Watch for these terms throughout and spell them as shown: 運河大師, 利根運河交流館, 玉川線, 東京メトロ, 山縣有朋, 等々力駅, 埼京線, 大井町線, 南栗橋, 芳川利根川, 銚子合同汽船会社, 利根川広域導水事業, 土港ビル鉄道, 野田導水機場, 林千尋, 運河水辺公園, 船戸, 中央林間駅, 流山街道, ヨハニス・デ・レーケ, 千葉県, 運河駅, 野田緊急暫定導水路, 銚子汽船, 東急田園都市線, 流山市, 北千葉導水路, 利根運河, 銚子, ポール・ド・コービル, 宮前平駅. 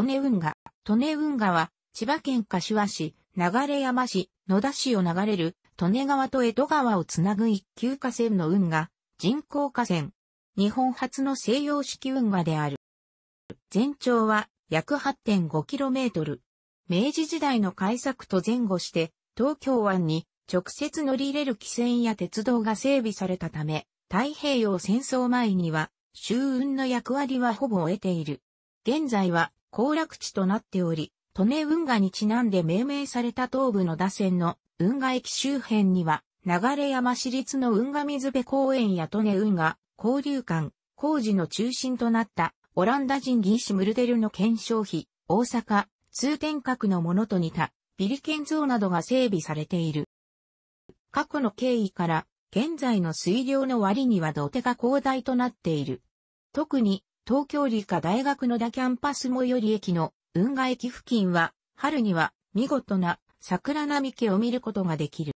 利根運河。利根運河は、千葉県柏市、流山市、野田市を流れる、利根川と江戸川をつなぐ一級河川の運河、人工河川。日本初の西洋式運河である。全長は約 8.5km。明治時代の開削と前後して、東京湾に直接乗り入れる汽船や鉄道が整備されたため、太平洋戦争前には、舟運の役割はほぼ終えている。現在は、行楽地となっており、利根運河にちなんで命名された東武野田線の運河駅周辺には、流山市立の運河水辺公園や利根運河、交流館、工事の中心となった、オランダ人技師ムルデルの顕彰碑、大阪、通天閣のものと似た、ビリケン像などが整備されている。過去の経緯から、現在の水量の割には土手が広大となっている。特に、東京理科大学野田キャンパス最寄り駅の運河駅付近は、春には見事な桜並木を見ることができる。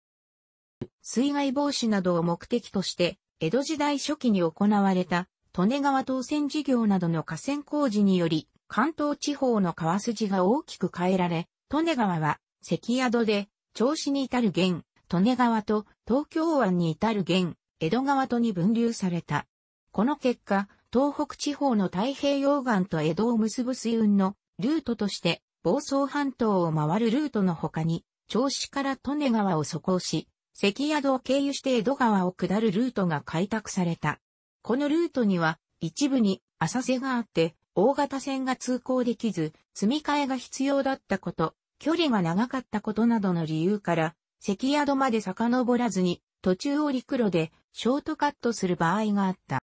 水害防止などを目的として、江戸時代初期に行われた、利根川東遷事業などの河川工事により、関東地方の川筋が大きく変えられ、利根川は関宿で、銚子に至る現、利根川と東京湾に至る現、江戸川とに分流された。この結果、東北地方の太平洋岸と江戸を結ぶ水運のルートとして、房総半島を回るルートの他に、銚子から利根川を遡行し、関宿を経由して江戸川を下るルートが開拓された。このルートには、一部に浅瀬があって、大型船が通行できず、積み替えが必要だったこと、距離が長かったことなどの理由から、関宿まで遡らずに、途中を陸路でショートカットする場合があった。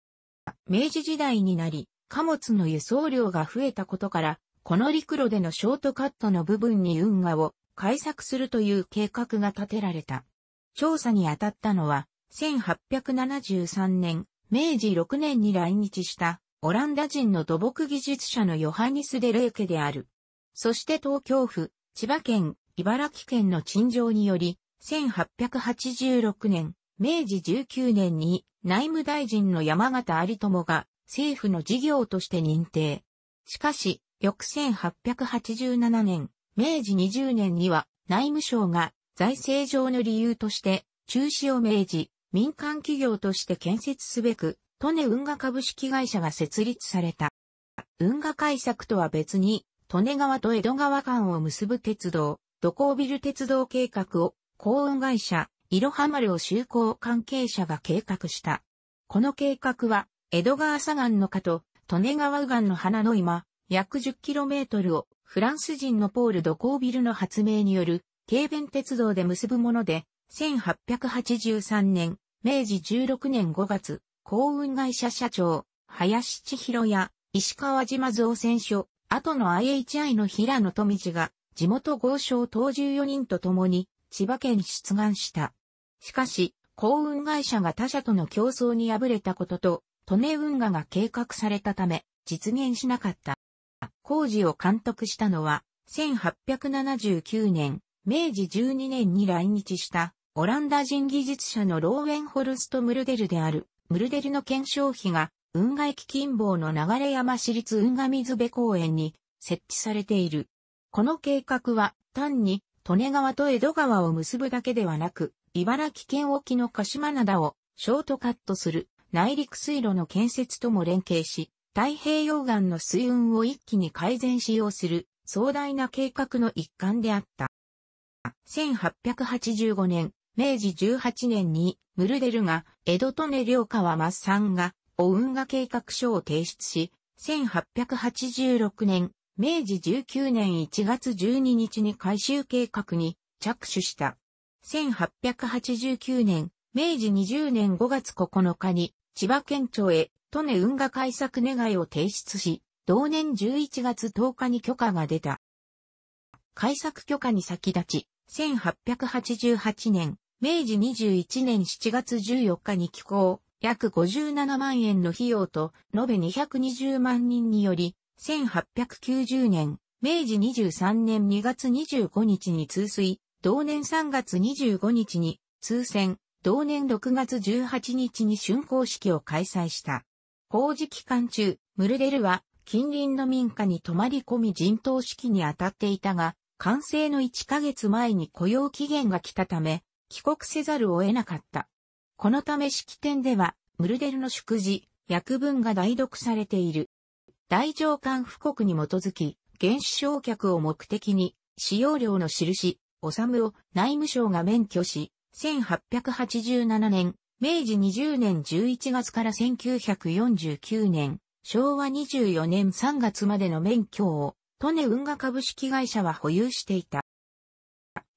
明治時代になり、貨物の輸送量が増えたことから、この陸路でのショートカットの部分に運河を開削するという計画が立てられた。調査に当たったのは、1873年、明治6年に来日した、オランダ人の土木技術者のヨハニス・デ・レーケである。そして東京府、千葉県、茨城県の陳情により、1886年、明治19年に内務大臣の山縣有朋が政府の事業として認定。しかし、翌1887年、明治20年には内務省が財政上の理由として中止を命じ、民間企業として建設すべく、利根運河株式会社が設立された。運河開削とは別に、利根川と江戸川間を結ぶ鉄道、土港ビル鉄道計画を港運会社、いろは丸を就航関係者が計画した。この計画は、江戸川左岸の河と、利根川右岸の花の今、約 10km を、フランス人のポール・ド・コービルの発明による、軽便鉄道で結ぶもので、1883年、明治16年5月、港運会社社長、林千尋や、石川島造船所、後の IHI の平野富次が、地元豪商等14人と共に、千葉県に出願した。しかし、港運会社が他社との競争に敗れたことと、利根運河が計画されたため、実現しなかった。工事を監督したのは、1879年、明治12年に来日した、オランダ人技術者のローウェンホルスト・ムルデルである。ムルデルの顕彰碑が、運河駅近傍の流山市立運河水辺公園に設置されている。この計画は、単に、利根川と江戸川を結ぶだけではなく、茨城県沖の鹿島灘をショートカットする内陸水路の建設とも連携し、太平洋岸の水運を一気に改善しようする壮大な計画の一環であった。1885年、明治18年にムルデルが江戸利根両川桝三河運河計画書を提出し、1886年、明治19年1月12日に改修計画に着手した。1889年、明治20年5月9日に千葉県庁へ利根運河開削願を提出し、同年11月10日に許可が出た。開削許可に先立ち、1888年、明治21年7月14日に起工、約57万円の費用と、延べ220万人により、1890年、明治23年2月25日に通水、同年3月25日に通船、同年6月18日に竣工式を開催した。工事期間中、ムルデルは、近隣の民家に泊まり込み陣頭指揮に当たっていたが、完成の1ヶ月前に雇用期限が来たため、帰国せざるを得なかった。このため式典では、ムルデルの祝辞、訳文が代読されている。大上官布告に基づき、原首相客を目的に、使用料の印、納を内務省が免許し、1887年、明治20年11月から1949年、昭和24年3月までの免許を、利根運河株式会社は保有していた。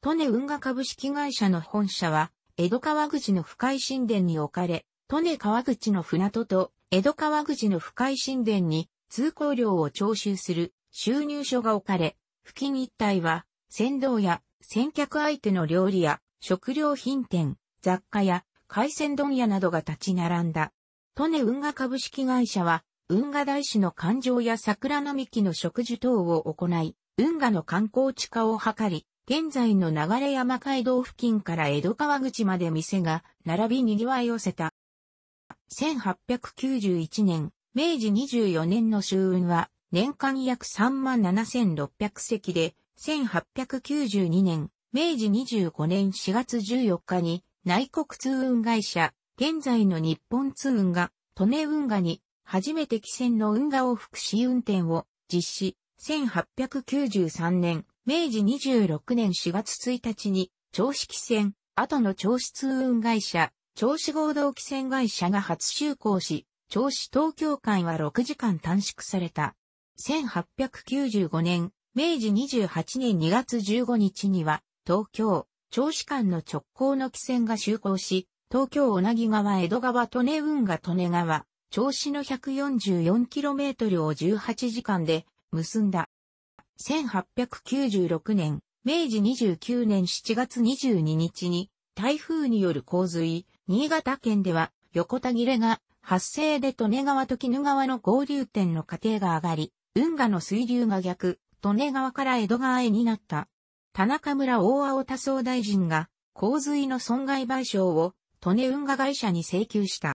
利根運河株式会社の本社は、江戸川口の深井新田に置かれ、利根川口の船渡と江戸川口の深井新田に通行料を徴収する収入所が置かれ、付近一帯は、船頭や船客相手の料理屋、食料品店、雑貨屋、海鮮問屋などが立ち並んだ。利根運河株式会社は、運河大師の環状や桜並木の植樹等を行い、運河の観光地化を図り、現在の流山街道付近から江戸川口まで店が並び賑わいを寄せた。1891年、明治24年の舟運は年間約37,600隻で、1892年、明治25年4月14日に内国通運会社、現在の日本通運が、利根運河に、初めて汽船の運河往復試運転を実施。1893年、明治26年4月1日に、銚子汽船、後の銚子通運会社、銚子合同汽船会社が初就航し、銚子東京間は6時間短縮された。1895年、明治28年2月15日には、東京、銚子間の直行の汽船が就航し、東京女木川江戸川利根運河利根川。銚子の 144km を18時間で結んだ。1896年、明治29年7月22日に台風による洪水、新潟県では横た切れが発生で利根川と鬼怒川の合流点の過程が上がり、運河の水流が逆、利根川から江戸川へになった。田中村大青田総大臣が洪水の損害賠償を利根運河会社に請求した。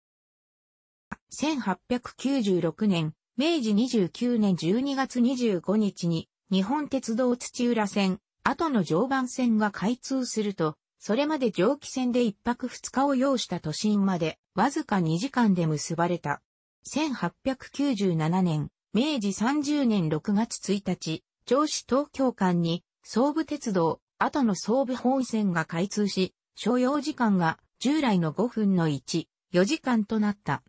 1896年、明治29年12月25日に、日本鉄道土浦線、後の常磐線が開通すると、それまで蒸気船で1泊2日を要した都心まで、わずか2時間で結ばれた。1897年、明治30年6月1日、銚子東京間に、総武鉄道、後の総武本線が開通し、所要時間が従来の5分の1、4時間となった。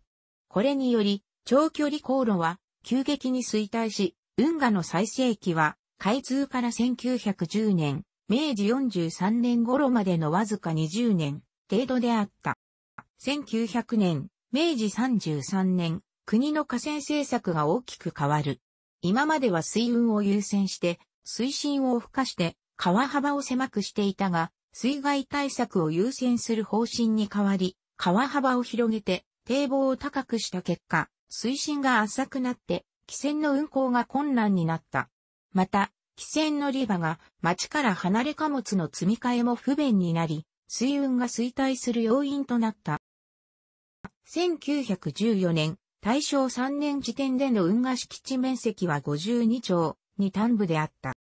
これにより、長距離航路は急激に衰退し、運河の最盛期は、開通から1910年、明治43年頃までのわずか20年程度であった。1900年、明治33年、国の河川政策が大きく変わる。今までは水運を優先して、水深を付加して、川幅を狭くしていたが、水害対策を優先する方針に変わり、川幅を広げて、堤防を高くした結果、水深が浅くなって、汽船の運航が困難になった。また、汽船乗り場が町から離れ貨物の積み替えも不便になり、水運が衰退する要因となった。1914年、大正3年時点での運河敷地面積は52町2単部であった。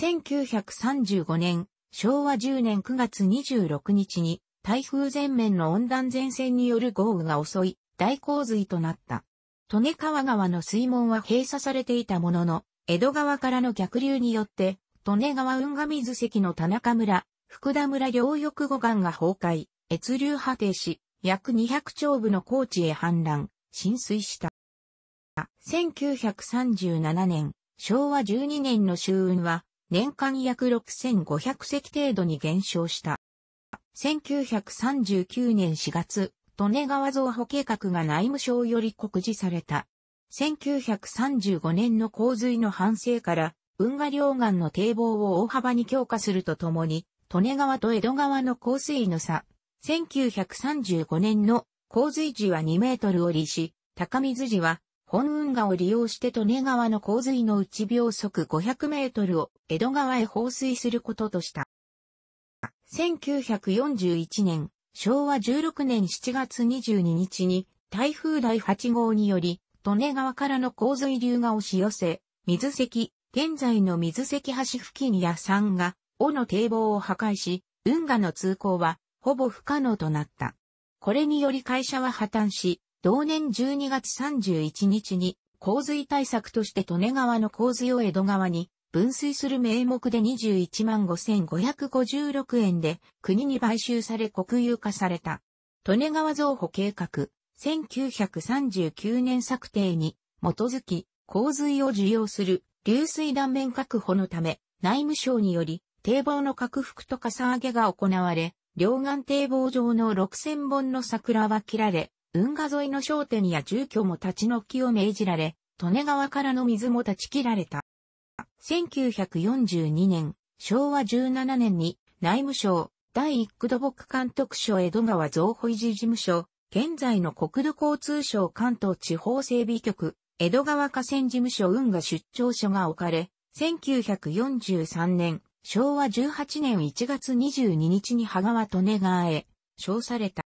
1935年、昭和10年9月26日に、台風前面の温暖前線による豪雨が襲い、大洪水となった。利根川川の水門は閉鎖されていたものの、江戸川からの逆流によって、利根川運河水堰の田中村、福田村両翼護岸が崩壊、越流破堤し、約200町部の高地へ氾濫、浸水した。1937年、昭和12年の舟運は、年間約6500隻程度に減少した。1939年4月、利根川増補計画が内務省より告示された。1935年の洪水の反省から、運河両岸の堤防を大幅に強化するとともに、利根川と江戸川の降水の差。1935年の洪水時は2メートルを利し、高水時は本運河を利用して利根川の洪水のうち秒速500メートルを江戸川へ放水することとした。1941年、昭和16年7月22日に台風第8号により、利根川からの洪水流が押し寄せ、水関、現在の水関橋付近や三ヶ尾の堤防を破壊し、運河の通行はほぼ不可能となった。これにより会社は破綻し、同年12月31日に洪水対策として利根川の洪水を江戸川に分水する名目で215,556円で国に買収され国有化された。利根川増補計画、1939年策定に基づき洪水を受容する流水断面確保のため、内務省により堤防の拡幅とかさ上げが行われ、両岸堤防上の6,000本の桜は切られ、運河沿いの商店や住居も立ち退きを命じられ、利根川からの水も断ち切られた。1942年、昭和17年に内務省第1区土木監督署江戸川増補維持事務所、現在の国土交通省関東地方整備局、江戸川河川事務所運河出張所が置かれ、1943年、昭和18年1月22日に芳川利根川へ、称された。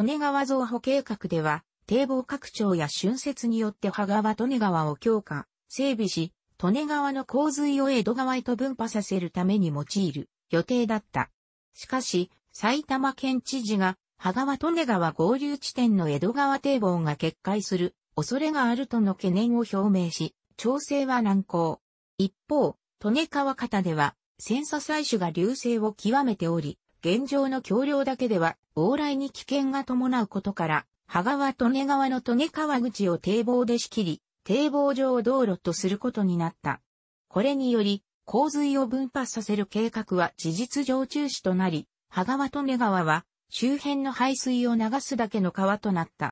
利根川増補計画では、堤防拡張や浚渫によって芳川利根川を強化、整備し、利根川の洪水を江戸川へと分派させるために用いる予定だった。しかし、埼玉県知事が、芳川利根川合流地点の江戸川堤防が決壊する恐れがあるとの懸念を表明し、調整は難航。一方、利根川方では、センサ採取が隆盛を極めており、現状の橋梁だけでは往来に危険が伴うことから、芳川利根川の利根川口を堤防で仕切り、堤防上を道路とすることになった。これにより、洪水を分派させる計画は事実上中止となり、芳川利根川は周辺の排水を流すだけの川となった。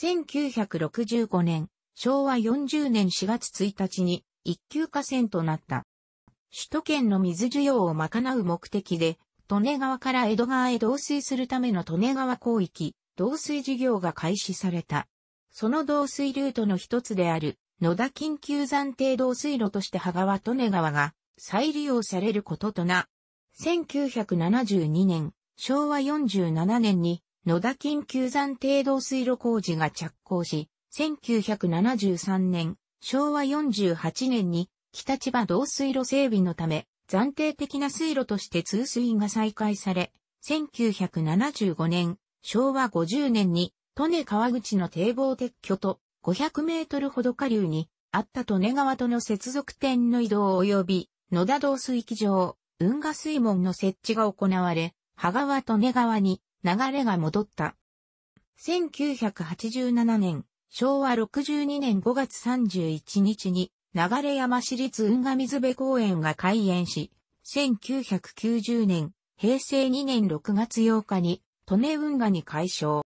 1965年、昭和40年4月1日に、一級河川となった。首都圏の水需要を賄う目的で、利根川から江戸川へ導水するための利根川広域、導水事業が開始された。その導水ルートの一つである、野田緊急暫定導水路として芳川利根川が再利用されることとな。1972年、昭和47年に、野田緊急暫定導水路工事が着工し、1973年、昭和48年に北千葉導水路整備のため暫定的な水路として通水が再開され、1975年、昭和50年に利根川口の堤防撤去と500メートルほど下流にあった利根川との接続点の移動及び野田導水機場、運河水門の設置が行われ、芳川利根川に流れが戻った。1987年、昭和62年5月31日に流山市立運河水辺公園が開園し、1990年、平成2年6月8日に、利根運河に改称。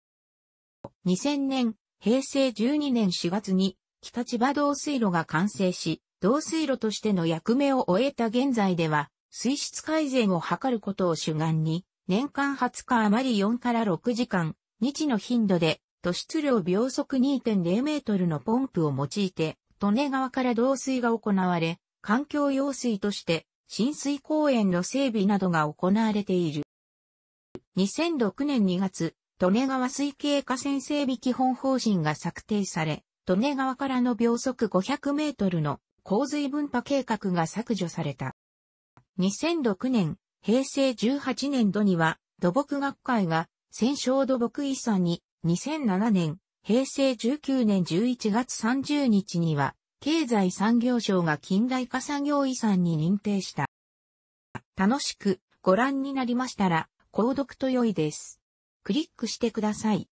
2000年、平成12年4月に、北千葉導水路が完成し、導水路としての役目を終えた現在では、水質改善を図ることを主眼に、年間20日余り4から6時間、日の頻度で、土質量秒速 2.0 メートルのポンプを用いて、利根川から導水が行われ、環境用水として、親水公園の整備などが行われている。2006年2月、利根川水系河川整備基本方針が策定され、利根川からの秒速500メートルの洪水分派計画が削除された。2006年、平成18年度には、土木学会が、戦勝土木遺産に、2007年、平成19年11月30日には、経済産業省が近代化産業遺産に認定した。楽しくご覧になりましたら、購読と良いです。クリックしてください。